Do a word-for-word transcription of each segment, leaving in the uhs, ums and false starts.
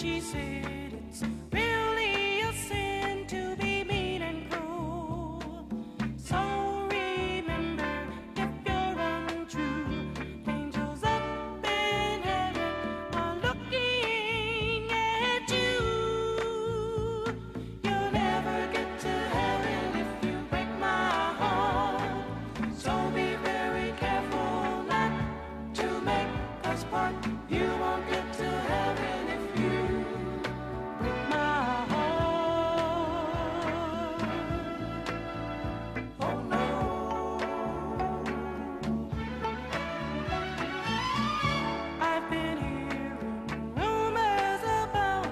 she said it's really a sin to be mean and cruel. So remember, if you're untrue, angels up in heaven are looking at you. You'll never get to heaven if you break my heart. So be very careful not to make us part. You won't get to heaven if you break my heart. Oh no. I've been hearing rumors about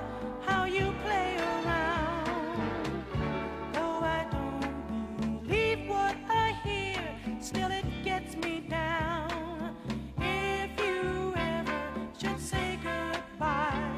how you play around. Though I don't believe what I hear, still it gets me down. If you ever should say goodbye,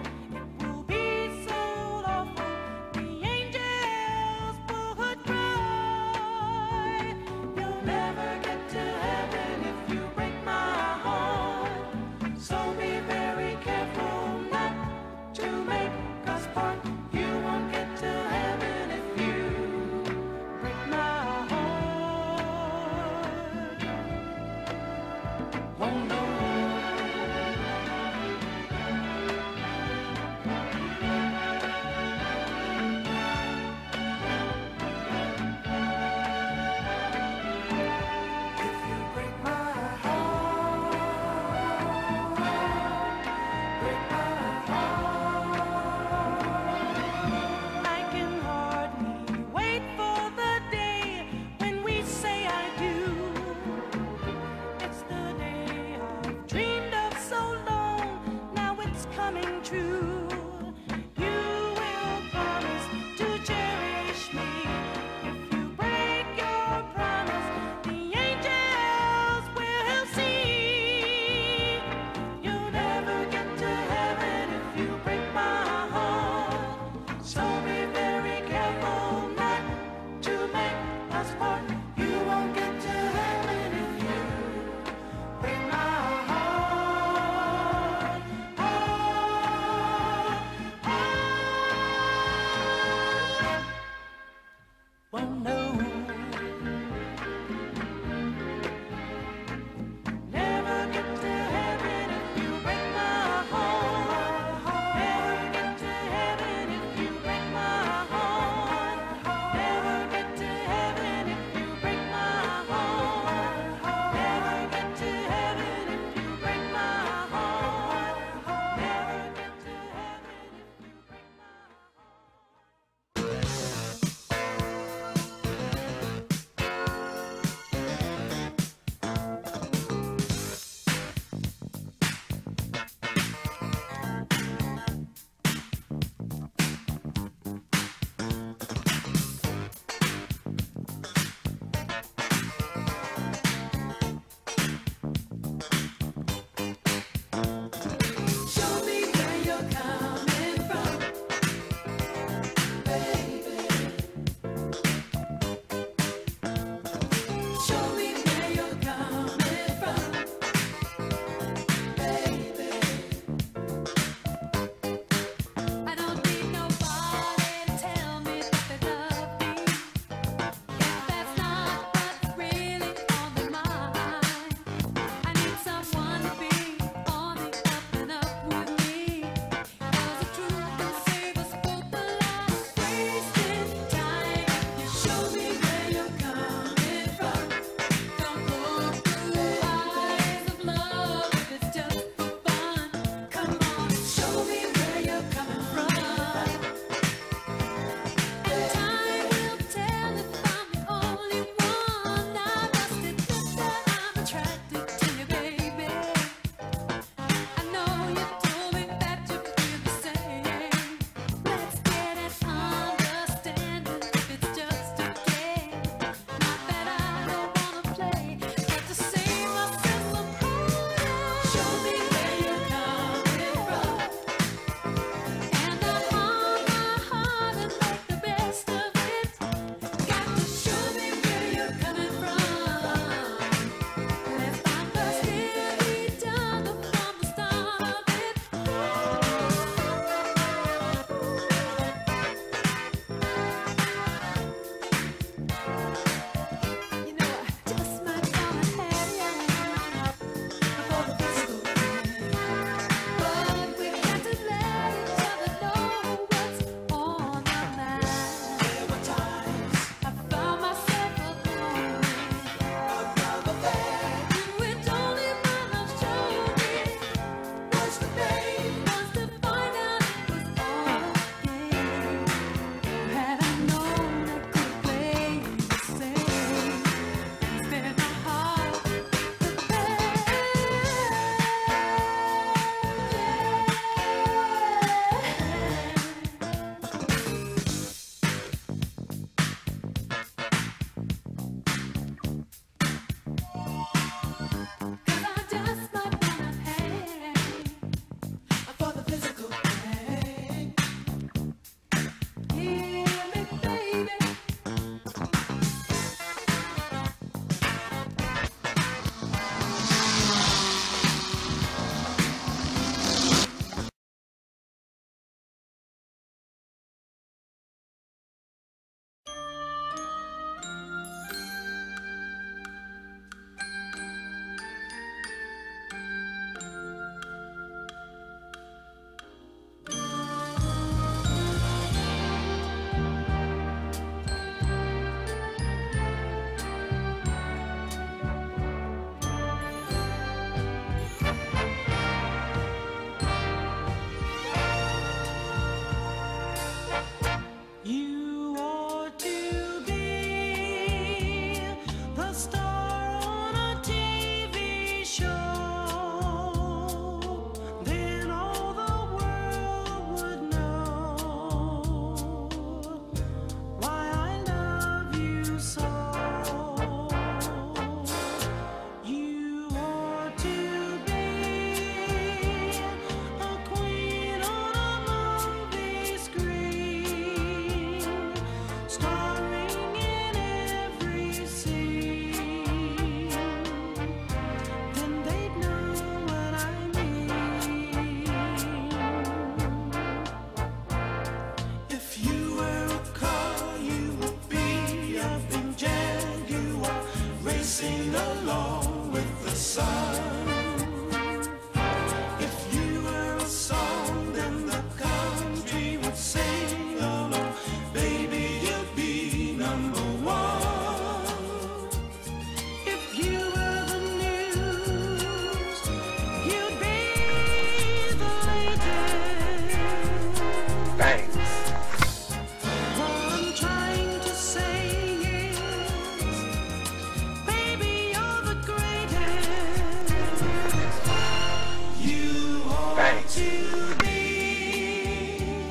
to be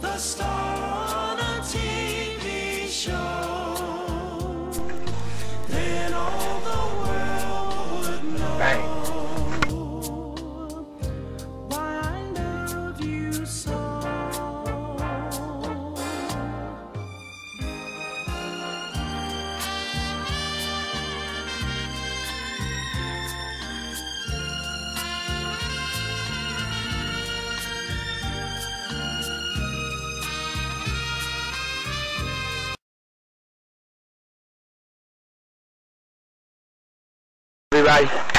the star on a T V show, then all the world would know why I love you so.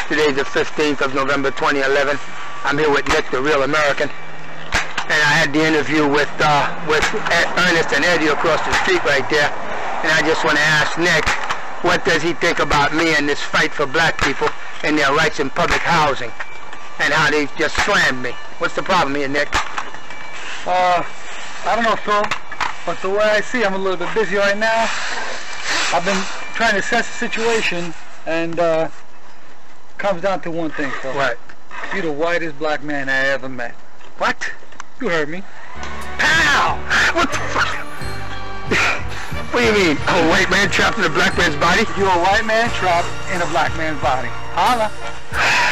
Today's the fifteenth of November twenty eleven. I'm here with Nick, the real American, and I had the interview with uh, with Ernest and Eddie across the street right there. And I just want to ask Nick, what does he think about me and this fight for black people and their rights in public housing, and how they just slammed me? What's the problem here, Nick? Uh, I don't know, Phil, but the way I see, I'm a little bit busy right now. I've been trying to assess the situation, and uh, comes down to one thing, Phil. What? You're the whitest black man I ever met. What? You heard me. Pow! What the fuck? What do you mean? A white man trapped in a black man's body? You're a white man trapped in a black man's body. Holla. Oh!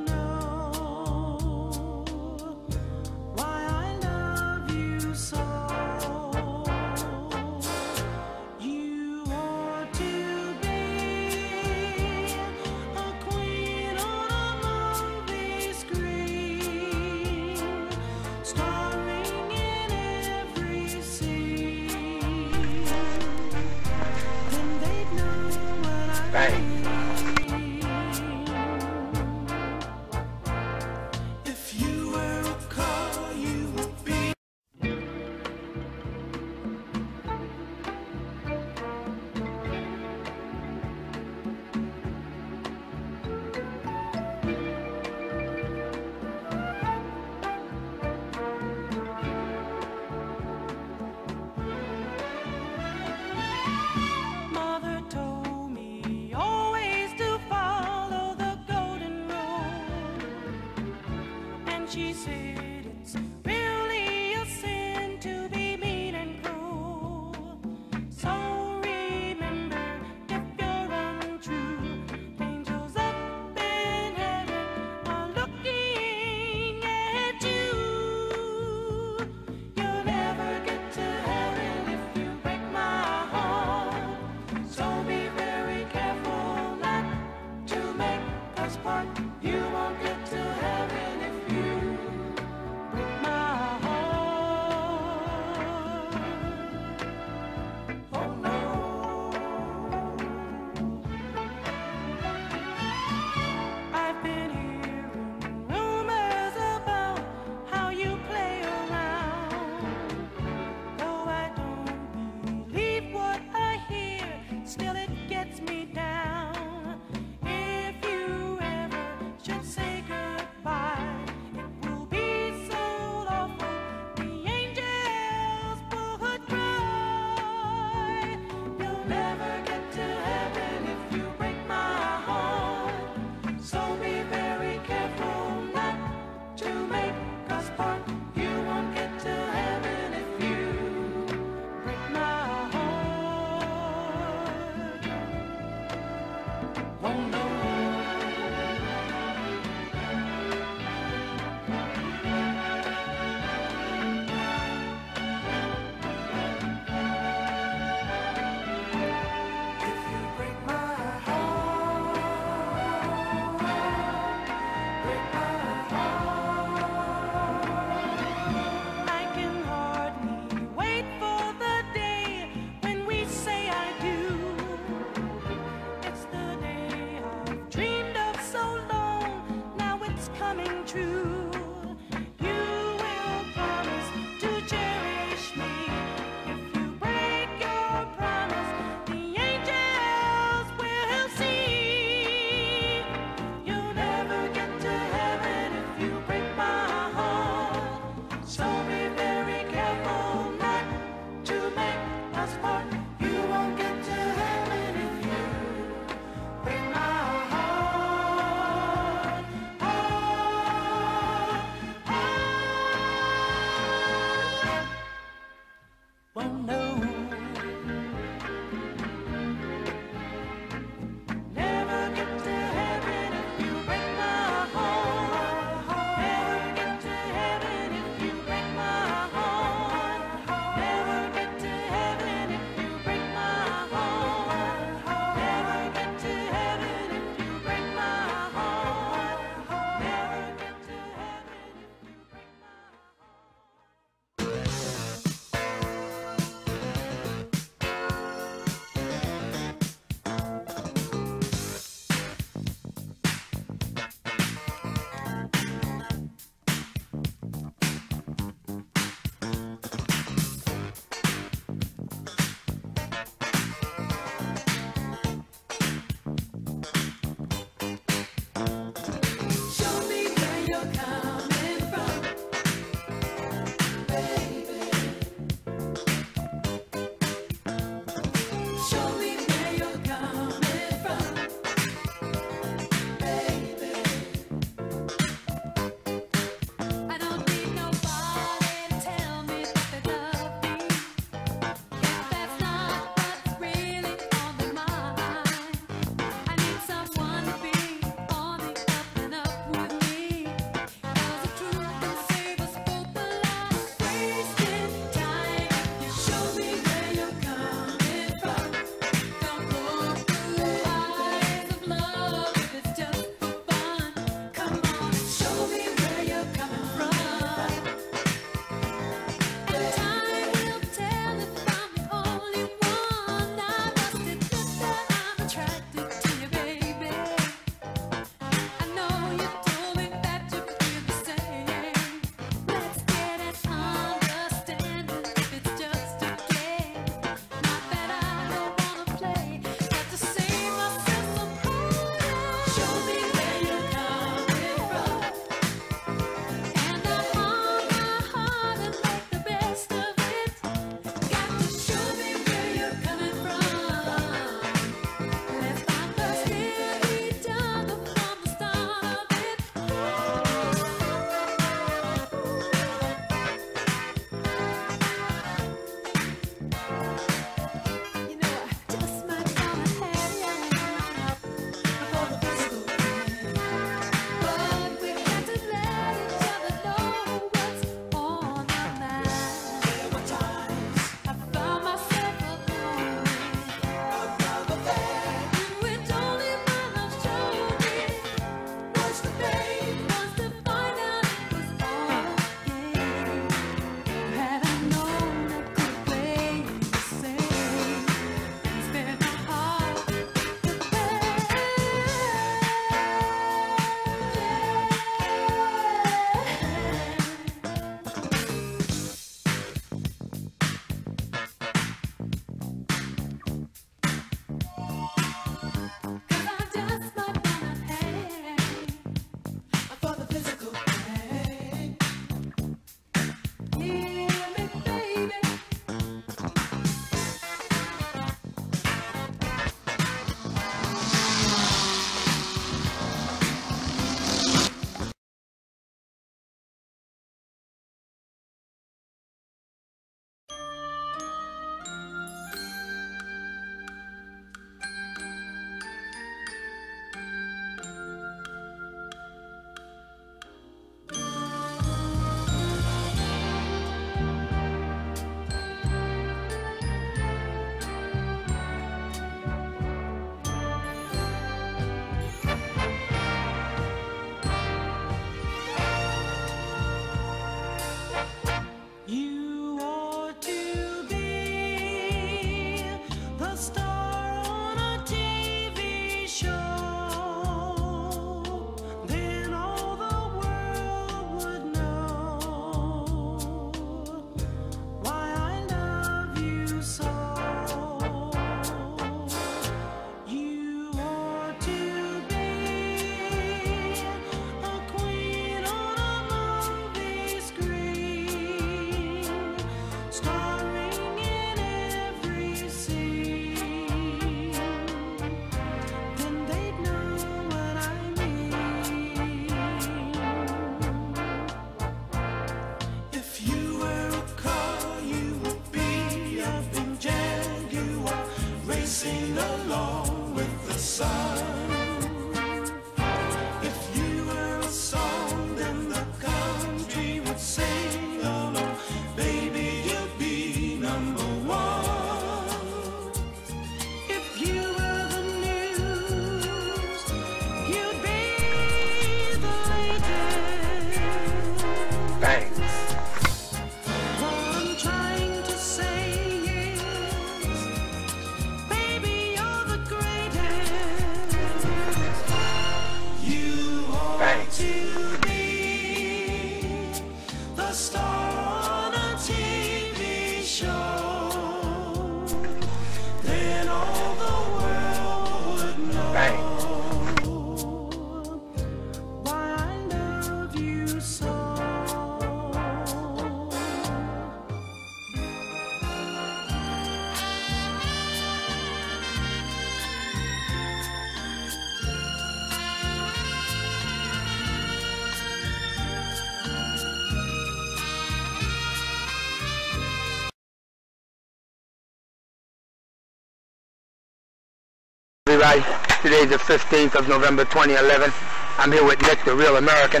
guys. Today's the fifteenth of November twenty eleven. I'm here with Nick, the real American.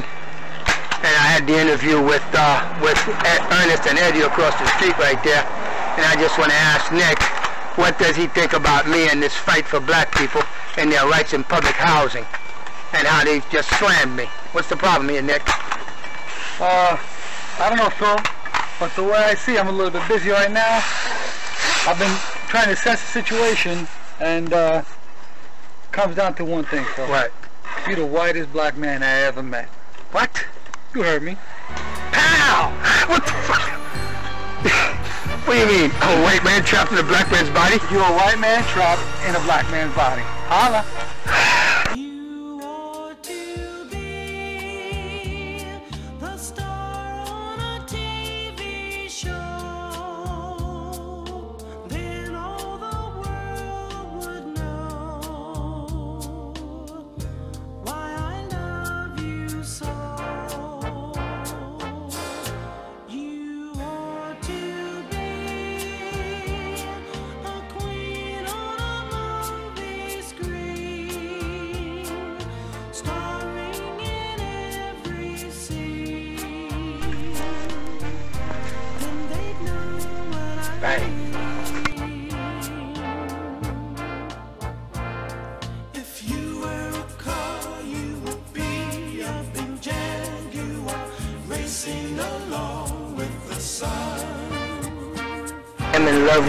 And I had the interview with uh, with Ernest and Eddie across the street right there. And I just want to ask Nick, what does he think about me and this fight for black people and their rights in public housing? And how they just slammed me. What's the problem here, Nick? Uh, I don't know, Phil, but the way I see, I'm a little bit busy right now. I've been trying to assess the situation, and uh, it comes down to one thing, Phil. What? You're the whitest black man I ever met. What? You heard me. Pow! What the fuck? What do you mean? A white man trapped in a black man's body? You're a white man trapped in a black man's body. Holla.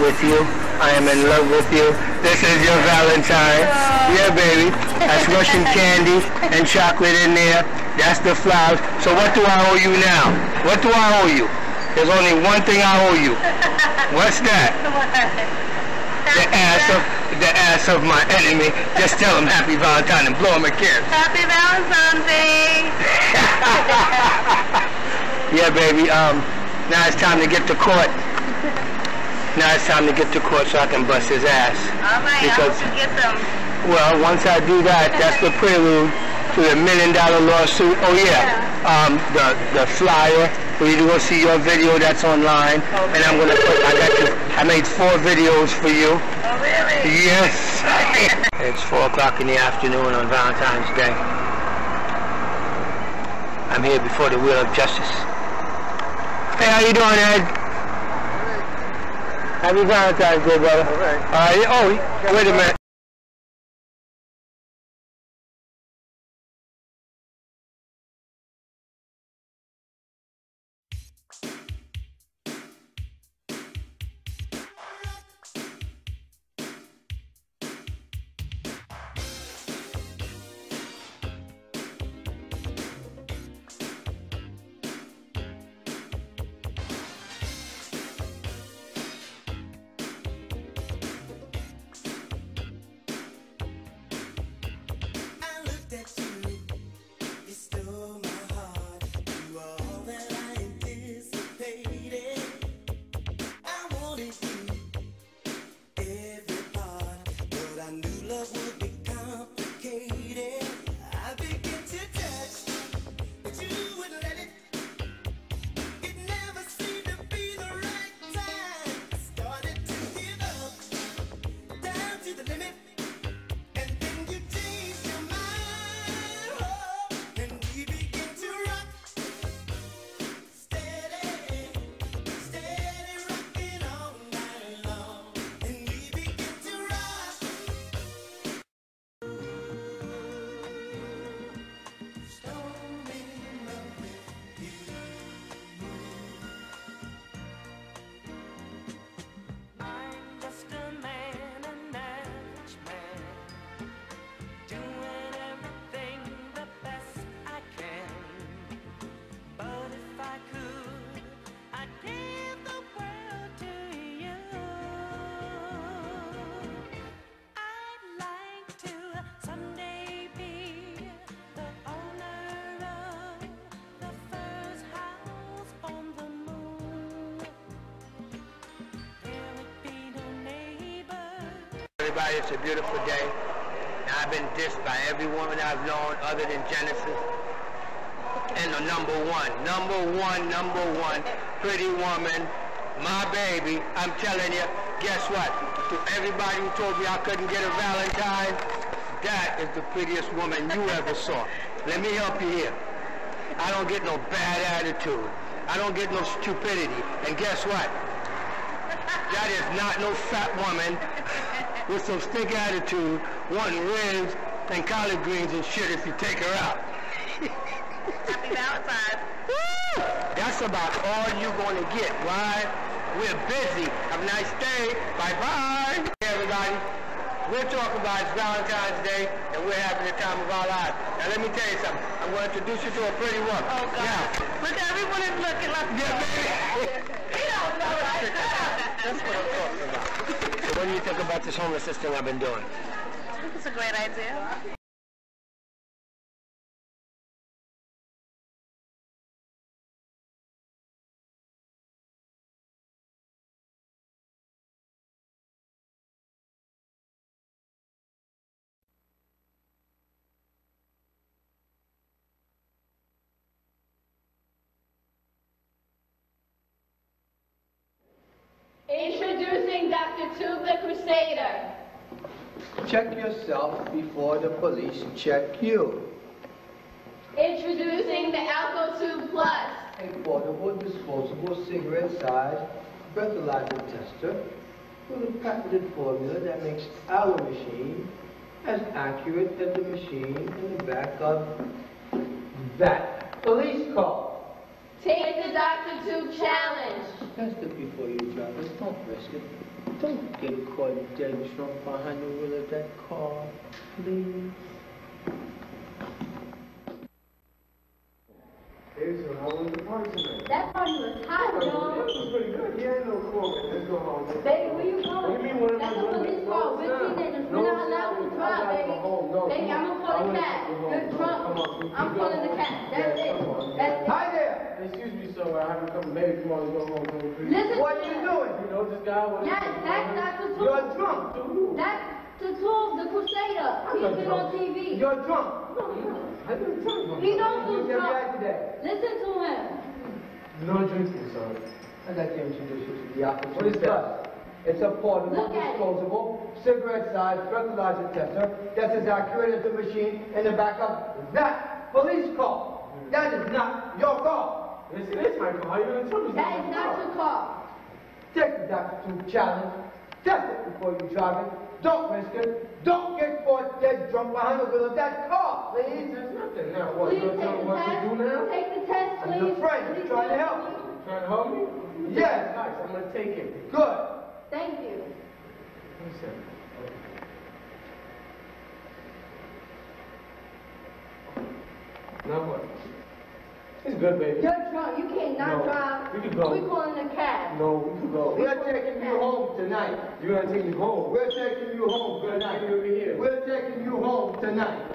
With you. I am in love with you. This is your Valentine. Oh. Yeah, baby. I smushed some candy and chocolate in there. That's the flowers. So what do I owe you now? What do I owe you? There's only one thing I owe you. What's that? The ass of the ass of my enemy. Just tell him happy Valentine and blow him a kiss. Happy Valentine, baby. Yeah, baby. Um, now it's time to get to court. Now it's time to get to court so I can bust his ass. All right, because, I hope you get them. Well, once I do that, that's the prelude to the million dollar lawsuit. Oh, yeah. yeah. Um, the, the flyer. Where you go see your video that's online. Oh, and I'm going to put, I got you, I made four videos for you. Oh, really? Yes. It's four o'clock in the afternoon on Valentine's Day. I'm here before the Wheel of Justice. Hey, how you doing, Ed? Happy Valentine's Day, brother. All right. Uh, oh, wait a minute. Everybody, it's a beautiful day. Now, I've been dissed by every woman I've known other than Genesis. And the number one, number one, number one, pretty woman, my baby. I'm telling you, guess what? To everybody who told me I couldn't get a Valentine, That is the prettiest woman you ever saw. Let me help you here. I don't get no bad attitude. I don't get no stupidity. And guess what? That is not no fat woman with some stink attitude wanting ribs and collard greens and shit if you take her out. Happy Valentine's. Woo! That's about all you're going to get, right? We're busy. Have a nice day. Bye-bye. Hey, everybody. We're talking about Valentine's Day, and we're having the time of our lives. Now, let me tell you something. I'm going to introduce you to a pretty woman. Oh, God. Yeah. Look, everyone is looking like yeah, baby. We don't know right now. That's what I'm talking about. So what do you think about this homelessness thing I've been doing? It's a great idea. Introducing Doctor Tube the Crusader. Check yourself before the police check you. Introducing the AlcoTube Plus. A portable, disposable, cigarette-sized breathalyzer tester with a patented formula that makes our machine as accurate as the machine in the back of that police car. Take the Doctor Tube Challenge. Test it before you drive it. Don't risk it. Don't get caught dead drunk behind the wheel of that car, please. Here's your home with the party tonight. That party was hot, y'all. That was pretty good. Yeah, no problem. Let's go home. Baby, where you going? What do you mean, what am I doing? That's a police car. Whiskey niggas. We're not allowed to drive, baby. Baby, I'm gonna call the cat. You're drunk. I'm calling the cat. That's it. That's it. Hi there. Excuse me, so I haven't come. Baby, come on, let's go home, go please. Listen, what are you doing? You know this guy? What yes, that's Doctor Tube. You're drunk. To who? That's Doctor Tube, the Crusader. He's been on T V. You're drunk. No, you're not. I didn't tell you. He's also drunk. drunk. Listen to him. No drinking, sorry. I'd like to introduce you to the opposite. What is that? It's a portable, disposable, cigarette-sized breathalyzer tester that's as accurate as the machine in the back of that police car. Mm. That is not your car. This is my car. How are you going to tell me that? That is not your car. Take the Doctor Tube Challenge. Test it before you drive it. Don't risk it. Don't get caught dead drunk behind the wheel of that car, please. There's nothing now. What? Please don't tell me what to do now? Take the test, please. I'm your friend. You're trying to help me. Trying to help me? Yes. Nice. I'm going to take it. Good. Thank you. Listen. Now what? It's good, baby. You're drunk. You can't not no. drive. We can go. We're calling a cab. No, we can go. We're taking you home tonight. You're going to take me home. We're taking you home We're tonight. Taking you over here. We're taking you home tonight.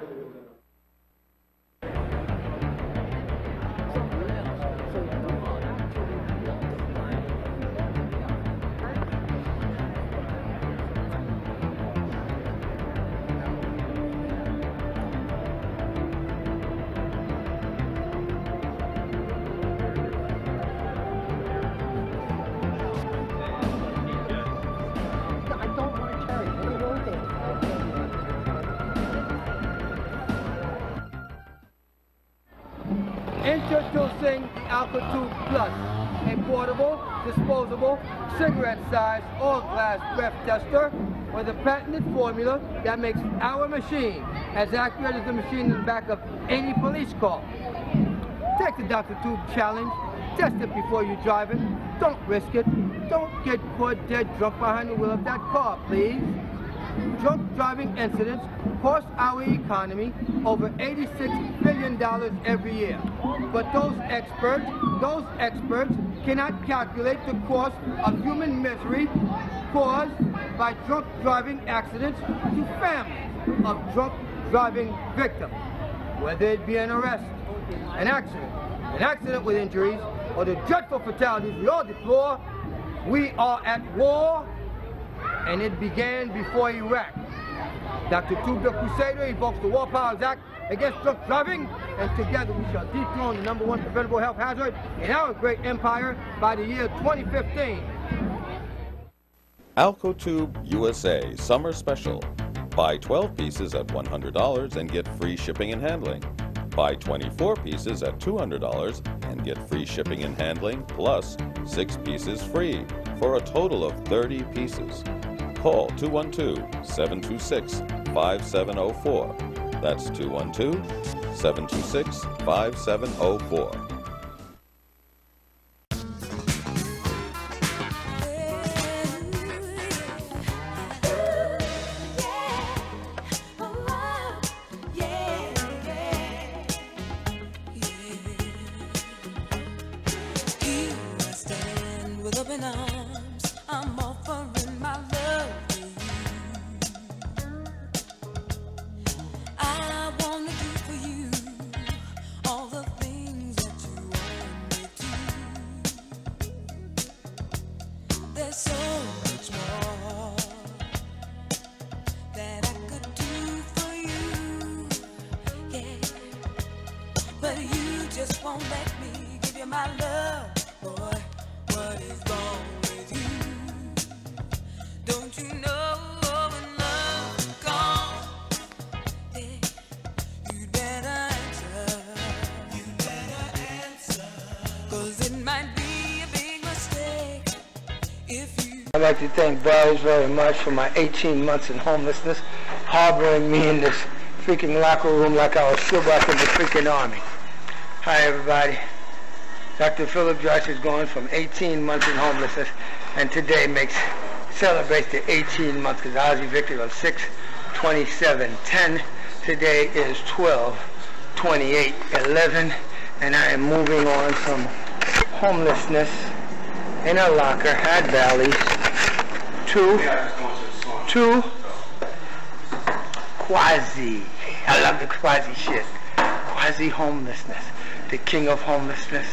Introducing AlcoTube Plus, a portable, disposable, cigarette-sized, all-glass breath tester with a patented formula that makes our machine as accurate as the machine in the back of any police car. Take the Doctor Tube Challenge, test it before you drive it, don't risk it, don't get caught dead drunk behind the wheel of that car, please. Drunk driving incidents cost our economy over eighty-six billion dollars every year. But those experts, those experts cannot calculate the cost of human misery caused by drunk driving accidents to families of drunk driving victims. Whether it be an arrest, an accident, an accident with injuries, or the dreadful fatalities we all deplore, we are at war. And it began before Iraq. Doctor Tube the Crusader evokes the War Powers Act against drunk driving, and together we shall dethrone the number one preventable health hazard in our great empire by the year twenty fifteen. AlcoTube U S A Summer Special, Buy twelve pieces at one hundred dollars and get free shipping and handling. Buy twenty-four pieces at two hundred dollars and get free shipping and handling plus six pieces free for a total of thirty pieces. Call two one two, seven two six, five seven zero four. That's two one two, seven two six, five seven zero four. I'd like to thank Valleys very much for my eighteen months in homelessness, harboring me in this freaking locker room like I was still back in the freaking army. Hi everybody. Doctor Philip Drice is going from eighteen months in homelessness, and today makes celebrates the eighteen months because I was evicted on six twenty-seven ten. Today is twelve twenty-eight eleven, and I am moving on from homelessness in a locker at Bally's Two, two, quasi. I love the quasi shit. Quasi homelessness. The king of homelessness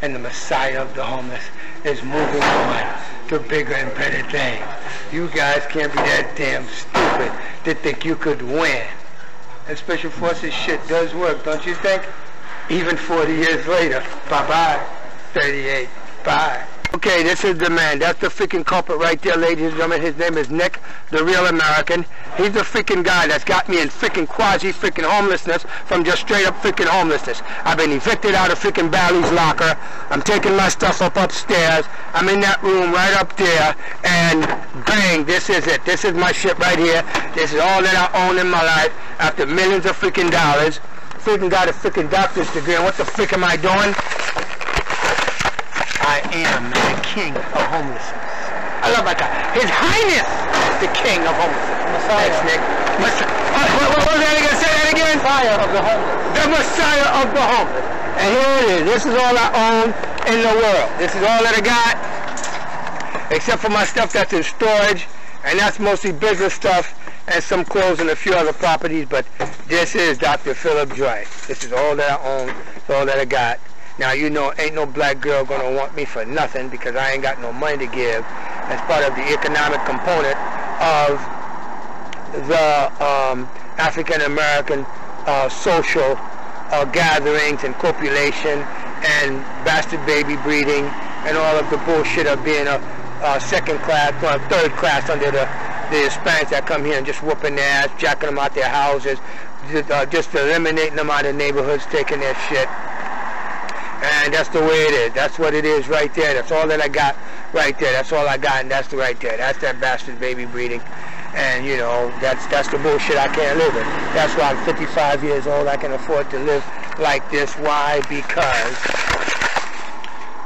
and the messiah of the homeless is moving on to bigger and better things. You guys can't be that damn stupid to think you could win. And special forces shit does work, don't you think? Even forty years later. Bye-bye. thirty-eight. Bye. Okay, this is the man. That's the freaking culprit right there, ladies and gentlemen. His name is Nick, the real American. He's the freaking guy that's got me in freaking quasi freaking homelessness from just straight up freaking homelessness. I've been evicted out of freaking Bally's locker. I'm taking my stuff up upstairs. I'm in that room right up there, and bang, this is it. This is my shit right here. This is all that I own in my life after millions of freaking dollars. Freaking got a freaking doctor's degree, and what the freak am I doing? I am the king of homelessness. I love my God. His Highness is the king of homelessness. Messiah. Thanks, Nick. Messiah. What, what, what was that again? Say that again. Messiah of the homeless. The Messiah of the homeless. And here it is. This is all I own in the world. This is all that I got, except for my stuff that's in storage, and that's mostly business stuff and some clothes and a few other properties. But this is Doctor Philip Drice. This is all that I own. It's all that I got. Now, you know, ain't no black girl gonna want me for nothing because I ain't got no money to give. That's part of the economic component of the um, African-American uh, social uh, gatherings and copulation and bastard baby breeding and all of the bullshit of being a, a second class or a third class under the, the Hispanics that come here and just whooping their ass, jacking them out their houses, just, uh, just eliminating them out of neighborhoods, taking their shit. And that's the way it is. That's what it is right there. That's all that I got right there. That's all I got, and that's the right there. That's that bastard baby breeding. And, you know, that's that's the bullshit I can't live in. That's why I'm fifty-five years old. I can afford to live like this. Why? Because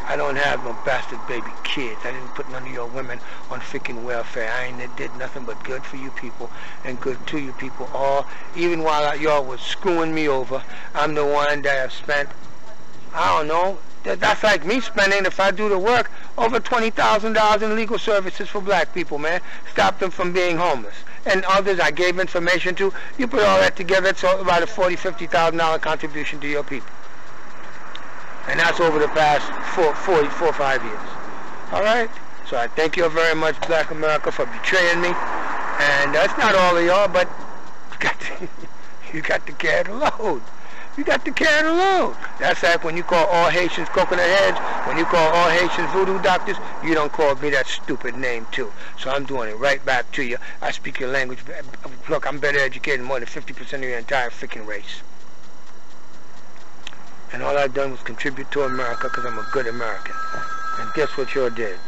I don't have no bastard baby kids. I didn't put none of your women on freaking welfare. I ain't did nothing but good for you people and good to you people all. Even while y'all was screwing me over, I'm the one that have spent... I don't know, that's like me spending, if I do the work, over twenty thousand dollars in legal services for black people, man. Stop them from being homeless. And others I gave information to. You put all that together, it's about a forty thousand, fifty thousand dollar contribution to your people. And that's over the past four, four, four or five years. All right? So I thank you very much, Black America, for betraying me. And that's not all of y'all, but you got to, you got to carry the load. You got to carry it along. That's like when you call all Haitians coconut heads, when you call all Haitians voodoo doctors, you don't call me that stupid name too. So I'm doing it right back to you. I speak your language. Look, I'm better educated than more than fifty percent of your entire freaking race. And all I've done was contribute to America because I'm a good American. And guess what you all did?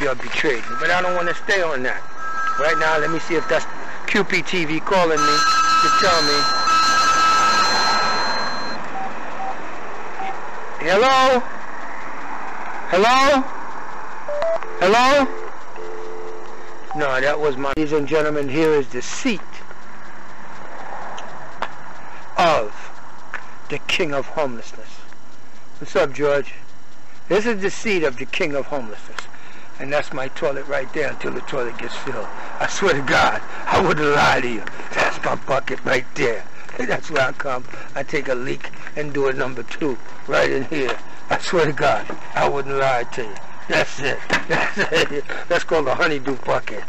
You all betrayed me. But I don't want to stay on that. Right now, let me see if that's Q P T V calling me to tell me. Hello? Hello? Hello? No, that was my... Ladies and gentlemen, here is the seat of the king of homelessness. What's up, George? This is the seat of the king of homelessness. And that's my toilet right there until the toilet gets filled. I swear to God, I wouldn't lie to you. That's my bucket right there. That's where I come. I take a leak and do a number two right in here. I swear to God, I wouldn't lie to you. That's it. That's it. That's called a honeydew bucket.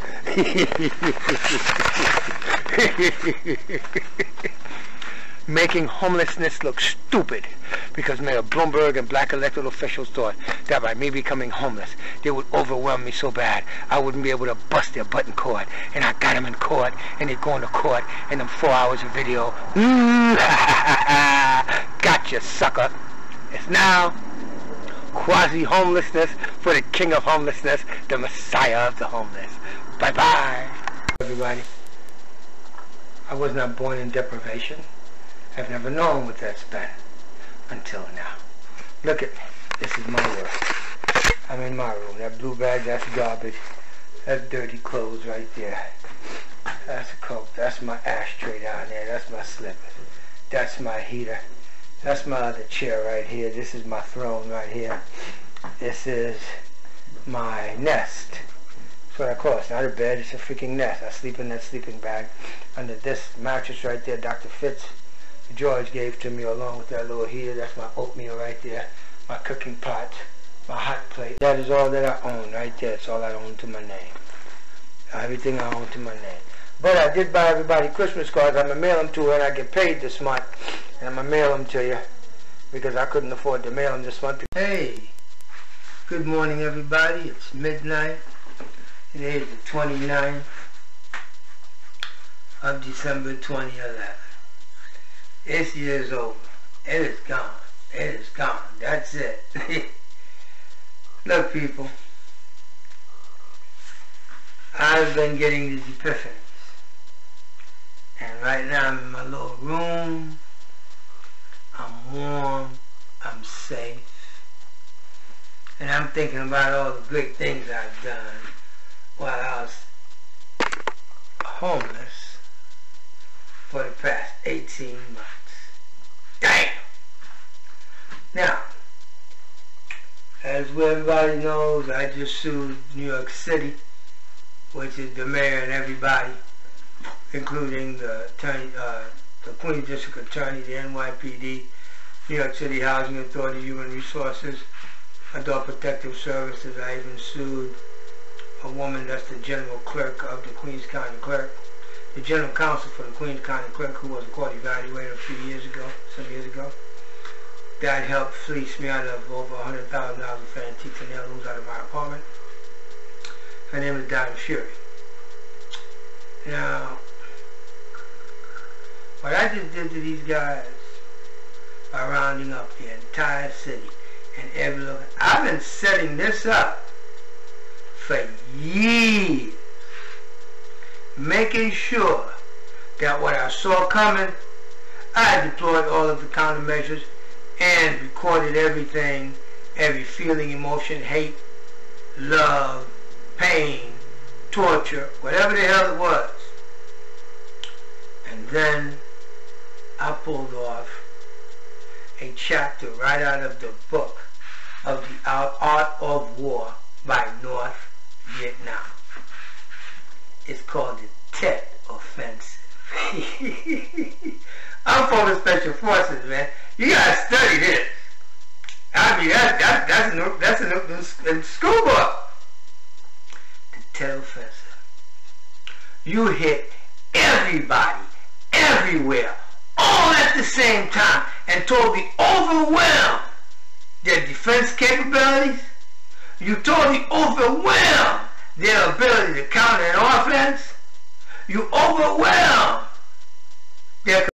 Making homelessness look stupid because Mayor Bloomberg and black elected officials thought that by me becoming homeless, they would overwhelm me so bad I wouldn't be able to bust their butt in court. And I got them in court, and they're going to court, and them four hours of video. Gotcha, sucker. It's now quasi-homelessness for the king of homelessness, the messiah of the homeless. Bye-bye. Everybody, I was not born in deprivation. I've never known what that's been until now. Look at me. This is my world. I'm in my room. That blue bag, that's garbage. That's dirty clothes right there. That's a coat. That's my ashtray down there. That's my slippers. That's my heater. That's my other chair right here. This is my throne right here. This is my nest. That's what I call it. It's not a bed. It's a freaking nest. I sleep in that sleeping bag. Under this mattress right there, Doctor Fitz. George gave to me along with that little heater. That's my oatmeal right there, my cooking pot, my hot plate. That is all that I own right there. It's all I own to my name. Everything I own to my name. But I did buy everybody Christmas cards. I'm gonna mail them to her, and I get paid this month, and I'm gonna mail them to you because I couldn't afford to mail them this month. Hey, good morning everybody. It's midnight. Today is the twenty-ninth of December twenty eleven. This year's over. It is gone. It is gone. That's it. Look, people. I've been getting these epiphanies. And right now I'm in my little room. I'm warm. I'm safe. And I'm thinking about all the great things I've done while I was homeless for the past eighteen months. Damn! Now, as everybody knows, I just sued New York City, which is the mayor and everybody, including the attorney, uh, the Queens District Attorney, the N Y P D, New York City Housing Authority, Human Resources, Adult Protective Services. I even sued a woman that's the general clerk of the Queens County Clerk, the general counsel for the Queens County Clerk, who was a court evaluator a few years ago, some years ago. That helped fleece me out of over one hundred thousand dollars for antiques and heirlooms out of my apartment. Her name is Donna Fury. Now, what I just did to these guys by rounding up the entire city and every little... I've been setting this up for years, making sure that what I saw coming, I deployed all of the countermeasures and recorded everything, every feeling, emotion, hate, love, pain, torture, whatever the hell it was. And then I pulled off a chapter right out of the book of the Art of War by North Vietnam. It's called the Tet Offensive. I'm for the special forces, man. You gotta study this. I mean, that, that, that's in, that's in, in, in school book. The Tet Offensive. You hit everybody, everywhere, all at the same time and told the overwhelm their defense capabilities, you totally overwhelm their ability to counter an offense, you overwhelm their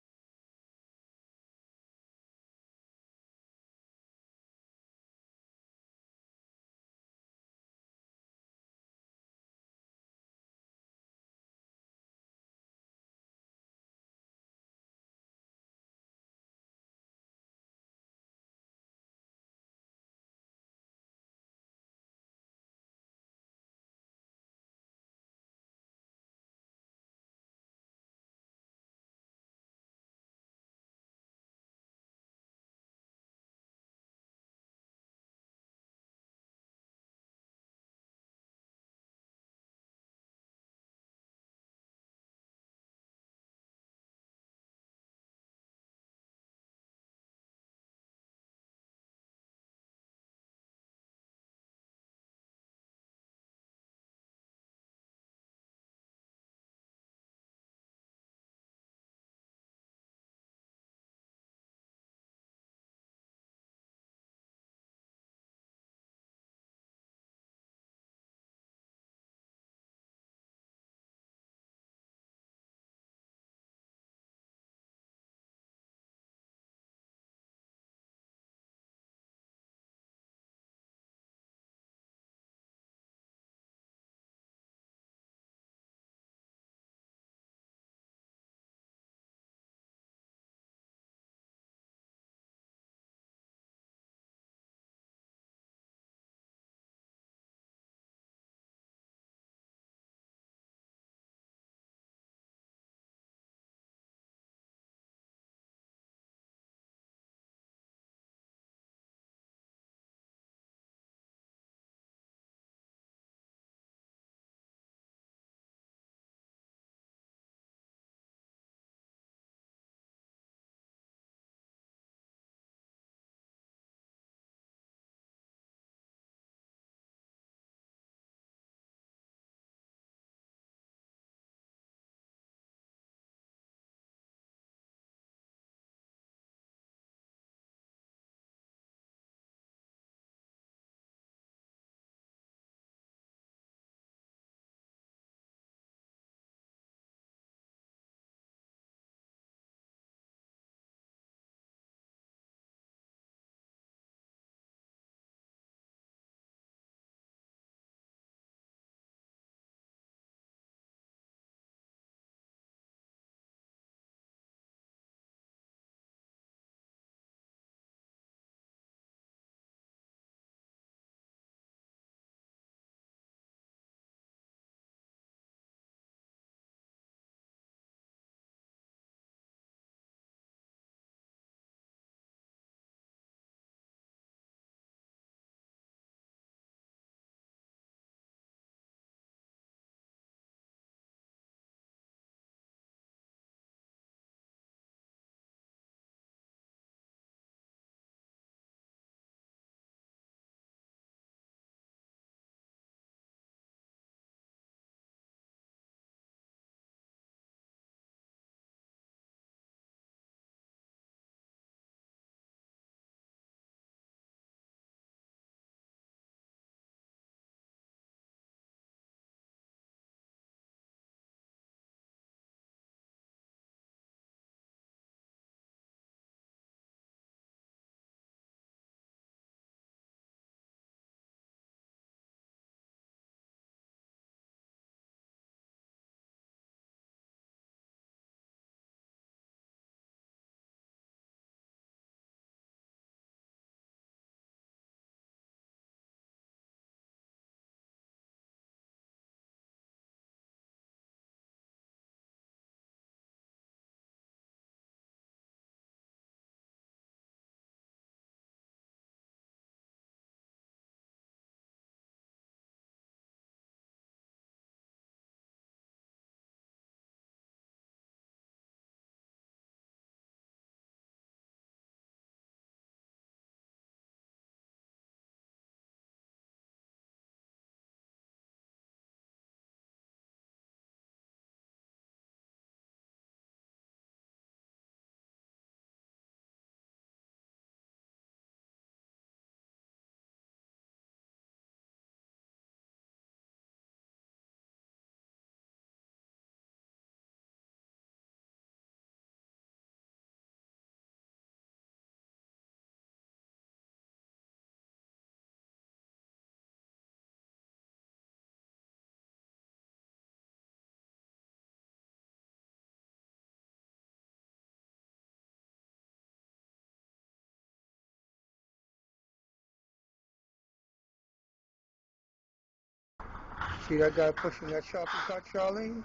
See that guy pushing that shopping cart, Charlene?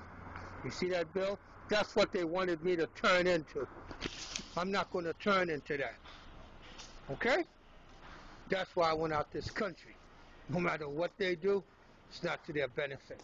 You see that bill? That's what they wanted me to turn into. I'm not going to turn into that. Okay? That's why I went out this country. No matter what they do, it's not to their benefit.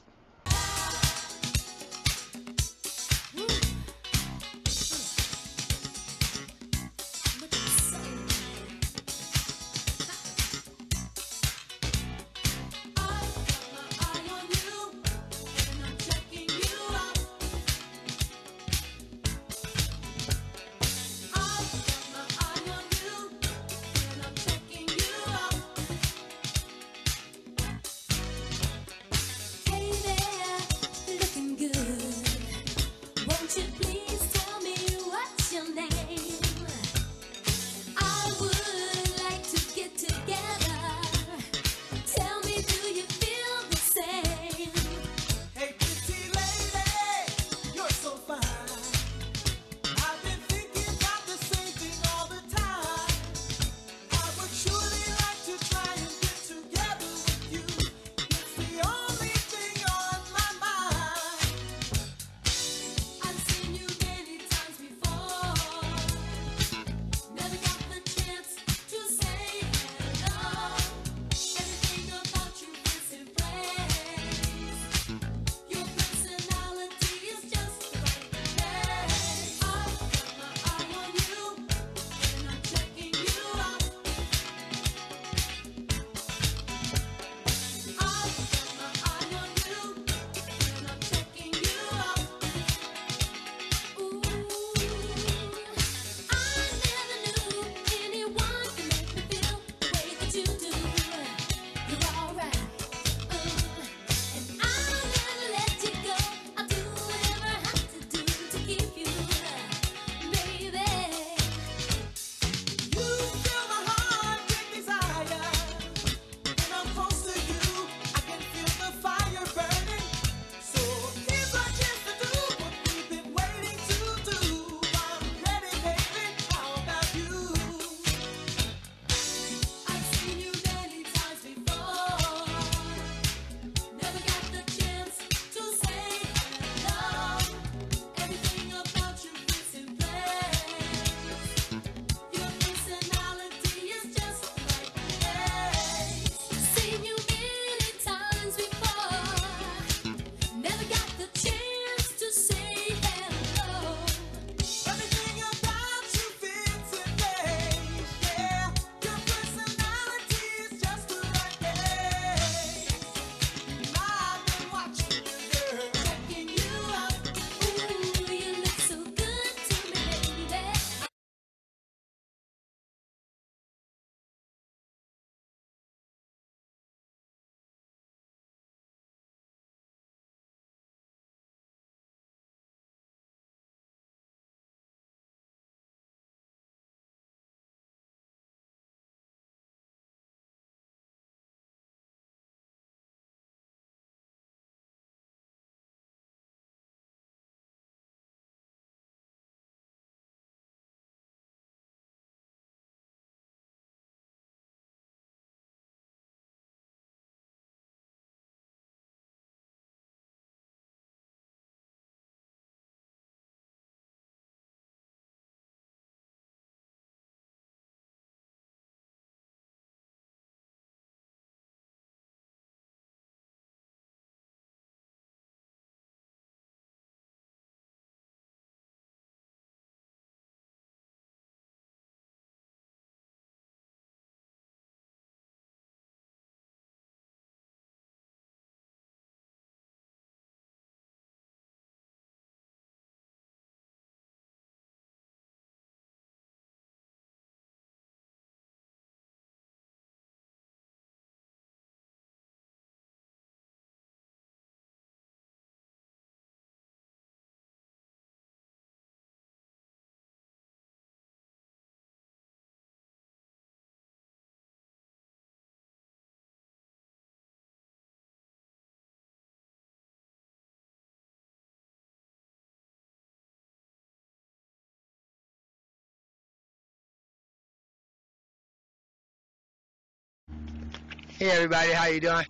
Hey everybody, how you doing?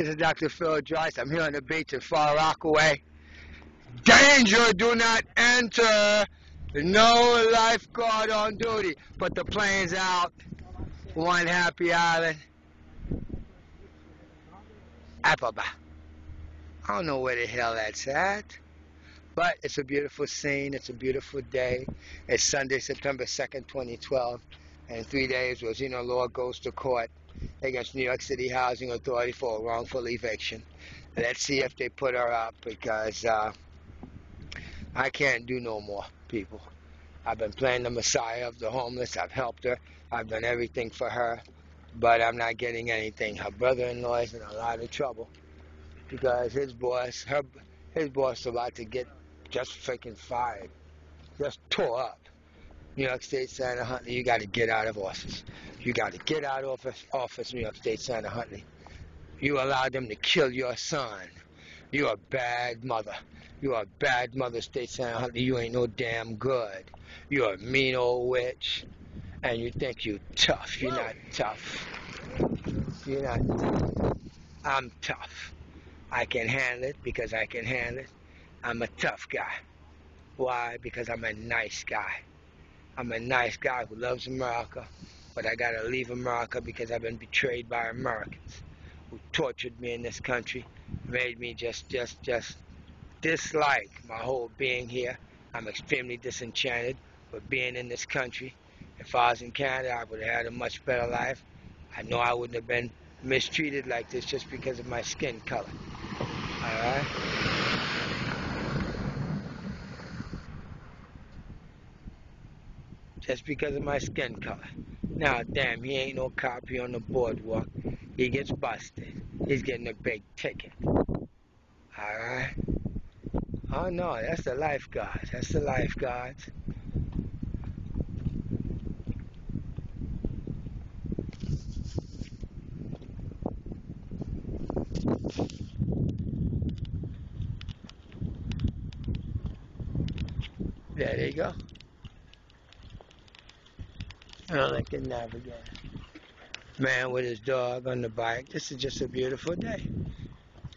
This is Doctor Philip Drice. I'm here on the beach at Far Rockaway. Danger, do not enter. No lifeguard on duty. Put the planes out. One happy island. Appaba. I don't know where the hell that's at. But it's a beautiful scene. It's a beautiful day. It's Sunday, September second, twenty twelve. And in three days, Rosina Lord goes to court against New York City Housing Authority for a wrongful eviction. Let's see if they put her up, because uh, I can't do no more, people. I've been playing the Messiah of the homeless. I've helped her. I've done everything for her. But I'm not getting anything. Her brother-in-law is in a lot of trouble because his boss, her, his boss is about to get just freaking fired, just tore up. New York State Senator Huntley, you got to get out of office. You got to get out of office, office, New York State Senator Huntley. You allowed them to kill your son. You're a bad mother. You're a bad mother, State Senator Huntley. You ain't no damn good. You're a mean old witch. And you think you tough. You're not tough. You're not tough. I'm tough. I can handle it because I can handle it. I'm a tough guy. Why? Because I'm a nice guy. I'm a nice guy who loves America, but I gotta leave America because I've been betrayed by Americans who tortured me in this country, made me just, just, just dislike my whole being here. I'm extremely disenchanted with being in this country. If I was in Canada, I would have had a much better life. I know I wouldn't have been mistreated like this just because of my skin color. All right? Just because of my skin color. Now, damn, he ain't no cop. He on the boardwalk. He gets busted. He's getting a big ticket. All right. Oh no, that's the lifeguards. That's the lifeguards. There they go. Oh, I can navigate. Man with his dog on the bike. This is just a beautiful day.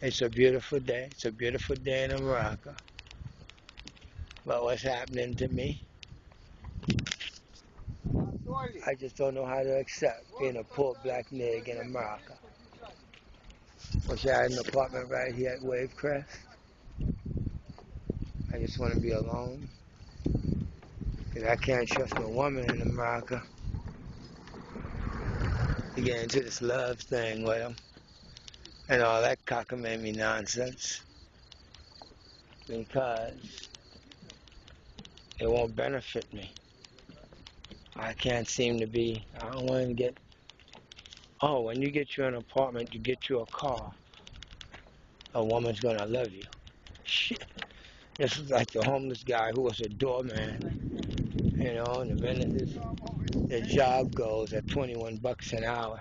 It's a beautiful day. It's a beautiful day in America. But what's happening to me? I just don't know how to accept being a poor black nigga in America. Wish I had an apartment right here at Wavecrest. I just want to be alone. Because I can't trust a woman in America. You get into this love thing with them and all that cockamamie nonsense because it won't benefit me. I can't seem to be, I don't want to get, oh, when you get you an apartment, you get you a car, a woman's going to love you. Shit. This is like the homeless guy who was a doorman, you know, and the minute the job goes at twenty-one bucks an hour,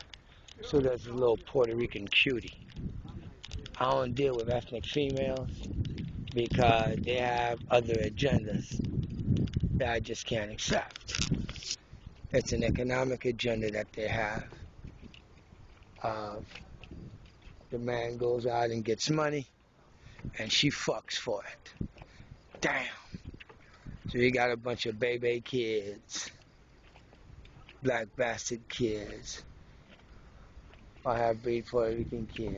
so does a little Puerto Rican cutie. I don't deal with ethnic females because they have other agendas that I just can't accept. It's an economic agenda that they have. Uh, the man goes out and gets money, and she fucks for it. Damn. So you got a bunch of baby kids. Black bastard kids, or have breed Puerto Rican kids,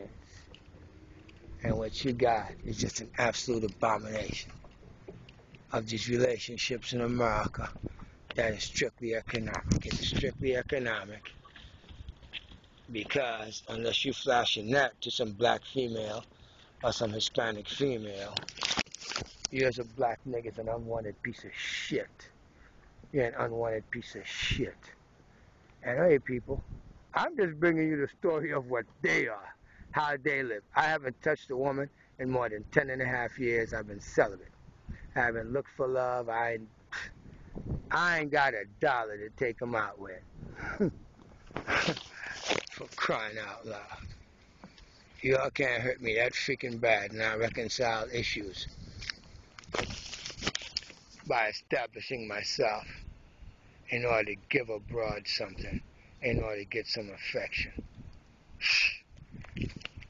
and what you got is just an absolute abomination of these relationships in America that is strictly economic. It's strictly economic because unless you flash a net to some black female or some Hispanic female, you as a black nigga's an unwanted piece of shit. You're an unwanted piece of shit. And hey, people, I'm just bringing you the story of what they are, how they live. I haven't touched a woman in more than ten and a half years. I've been celibate. I haven't looked for love. I, I ain't got a dollar to take them out with. For crying out loud. Y'all can't hurt me that freaking bad, and I reconcile issues by establishing myself in order to give a broad something, in order to get some affection.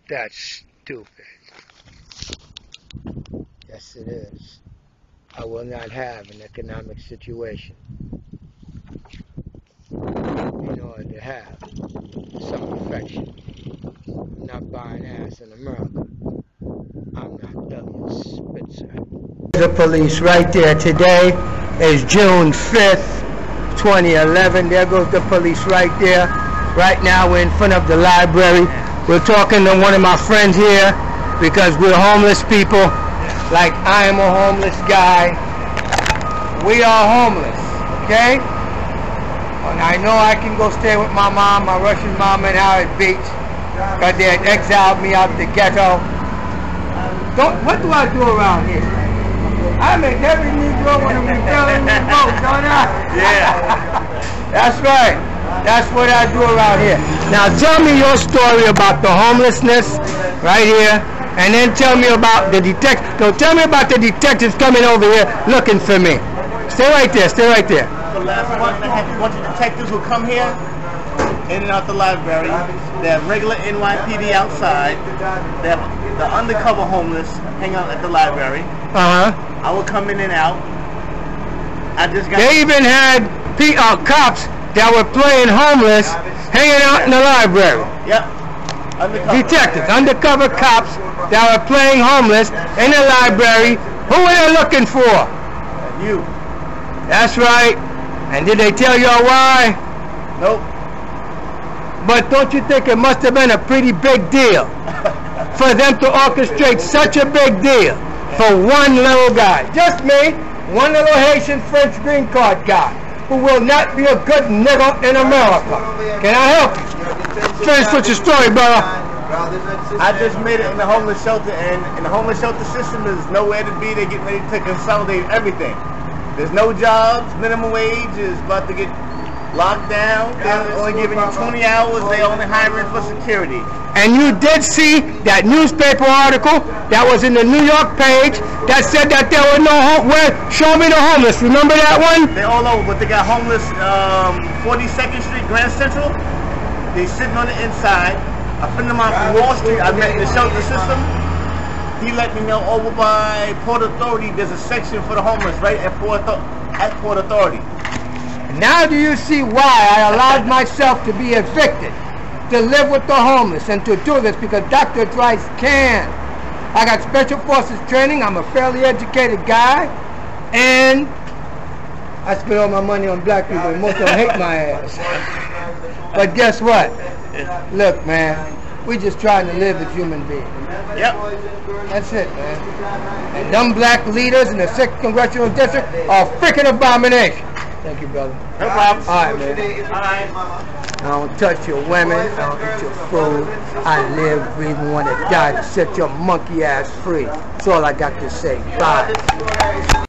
That's stupid. Yes, it is. I will not have an economic situation in order to have some affection. I'm not buying ass in America. I'm not Douglas Spitzer. The police right there. Today is June fifth, twenty eleven. There goes the police right there. Right now we're in front of the library. We're talking to one of my friends here because we're homeless people. Like I am a homeless guy. We are homeless, okay? And I know I can go stay with my mom, my Russian mom in Howard Beach, because they had exiled me out the ghetto. Don't, what do I do around here? I make every Negro when I'm telling me vote, don't I? Yeah. That's right. That's what I do around here. Now tell me your story about the homelessness right here, and then tell me about the detect. No, tell me about the detectives coming over here looking for me. Stay right there. Stay right there. The last one, I had a bunch of detectives who come here. In and out the library, they have regular N Y P D outside, they have the undercover homeless hang out at the library. Uh huh. I would come in and out. I just got. They even had P uh, cops that were playing homeless hanging out in the library. Yep. Undercover. Detectives, undercover cops that were playing homeless in the library. Who were they looking for? You. That's right. And did they tell y'all why? Nope. But don't you think it must have been a pretty big deal for them to orchestrate such a big deal for one little guy? Just me, one little Haitian French green card guy who will not be a good nigga in America. Can I help you? Finish with your story, brother. I just made it in the homeless shelter, and in the homeless shelter system, there's nowhere to be. They're getting ready to consolidate everything. There's no jobs. Minimum wage is about to get locked down. They're only giving you twenty hours. They only hiring for security. And you did see that newspaper article that was in the New York page that said that there were no home. Where? Show me the homeless. Remember that one? They're all over, but they got homeless. Um, forty-second Street, Grand Central. They sitting on the inside. A friend of mine from Wall Street, I met in the shelter system. He let me know over by Port Authority. There's a section for the homeless right at Port at Port Authority. Now do you see why I allowed myself to be evicted, to live with the homeless, and to do this? Because Doctor Drice can. I got special forces training. I'm a fairly educated guy, and I spend all my money on black people. Most of them hate my ass. But guess what? Look, man. We just trying to live as human beings. Yep. That's it, man. And them black leaders in the sixth Congressional District are freaking abomination. Thank you, brother. No problem. All right, man. All right. I don't touch your women. I don't eat your food. I live, breathe, and want to die to set your monkey ass free. That's all I got to say. Bye.